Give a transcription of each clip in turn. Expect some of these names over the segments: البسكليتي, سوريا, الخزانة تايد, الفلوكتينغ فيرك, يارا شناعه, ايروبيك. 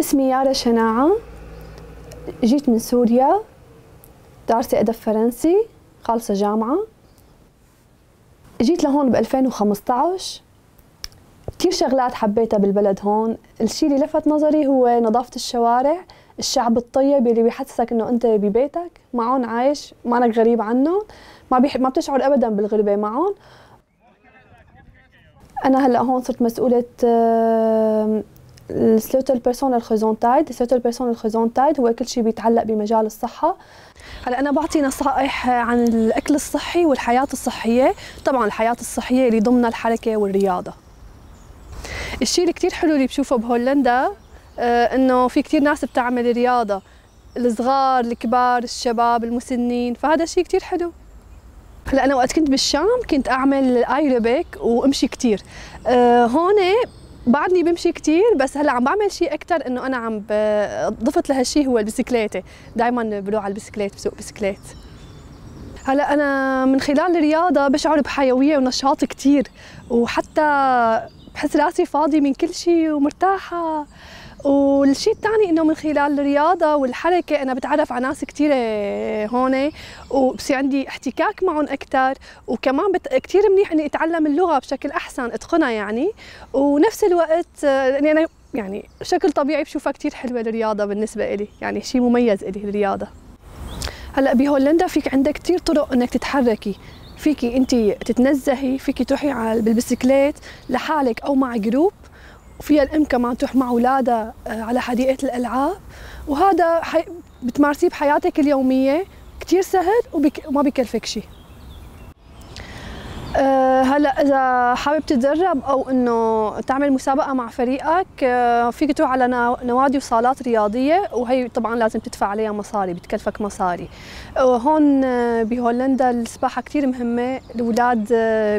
اسمي يارا شناعه، جيت من سوريا، دارسة أدب فرنسي، خالصة جامعة. جيت لهون ب 2015، كتير شغلات حبيتها بالبلد هون. الشي اللي لفت نظري هو نظافة الشوارع، الشعب الطيب اللي بيحسسك إنه أنت ببيتك، معهم عايش، ما أنك غريب عنهم، ما بتشعر أبداً بالغربة معهم. أنا هلأ هون صرت مسؤولة السلوتر بيرسونا الخزانة تايد. السلوتر بيرسونا الخزانة تايد هو كل شيء بيتعلق بمجال الصحة. هلا أنا بعطي نصائح عن الأكل الصحي والحياة الصحية، طبعاً الحياة الصحية اللي ضمنها الحركة والرياضة. الشيء اللي كتير حلو اللي بشوفه بهولندا إنه في كتير ناس بتعمل رياضة، الصغار، الكبار، الشباب، المسنين، فهذا شيء كتير حلو. هلا أنا وقت كنت بالشام كنت أعمل ايروبيك وأمشي كتير. هون بعدني بمشي كتير، بس هلا عم بعمل شيء أكثر إنه أنا عم ضفت لهالشيء هو البسكليتي، دائما بروح على البسكليت، بسوق بسكليت. هلا أنا من خلال الرياضة بشعر بحيوية ونشاط كتير، وحتى بحس راسي فاضي من كل شيء ومرتاحة. والشيء الثاني إنه من خلال الرياضة والحركة أنا بتعرف على ناس كتير هون، وبصير عندي احتكاك معهم أكثر، وكمان كتير منيح إني أتعلم اللغة بشكل أحسن، أتقنها يعني. ونفس الوقت إني أنا يعني بشكل طبيعي بشوفها كتير حلوة الرياضة بالنسبة إلي، يعني شيء مميز إلي الرياضة. هلا بهولندا فيك عندك كتير طرق إنك تتحركي، فيكي أنت تتنزهي، فيكي تروحي بالبسكليت لحالك أو مع جروب، وفيها الأم كمان تروح مع أولادها على حديقة الألعاب، وهذا بتمارسيه بحياتك اليومية، كتير سهل وما بيكلفك شيء. هلا إذا حابب تتدرب أو إنه تعمل مسابقة مع فريقك، فيك تروح على نوادي وصالات رياضية، وهي طبعاً لازم تدفع عليها مصاري، بتكلفك مصاري. هون بهولندا السباحة كتير مهمة، الأولاد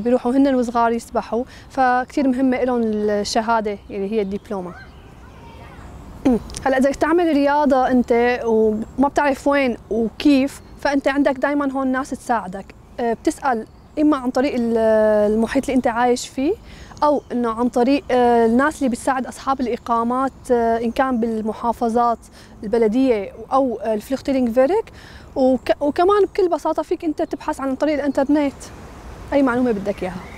بيروحوا هن وصغار يسبحوا، فكتير مهمة لهم الشهادة اللي هي الدبلومة. هلا إذا تعمل رياضة أنت وما بتعرف وين وكيف، فأنت عندك دايماً هون ناس تساعدك، بتسأل إما عن طريق المحيط اللي أنت عايش فيه، أو إنه عن طريق الناس اللي بتساعد أصحاب الإقامات إن كان بالمحافظات البلدية أو الفلوكتينغ فيرك. وكمان بكل بساطة فيك أنت تبحث عن طريق الإنترنت أي معلومة بدك إياها.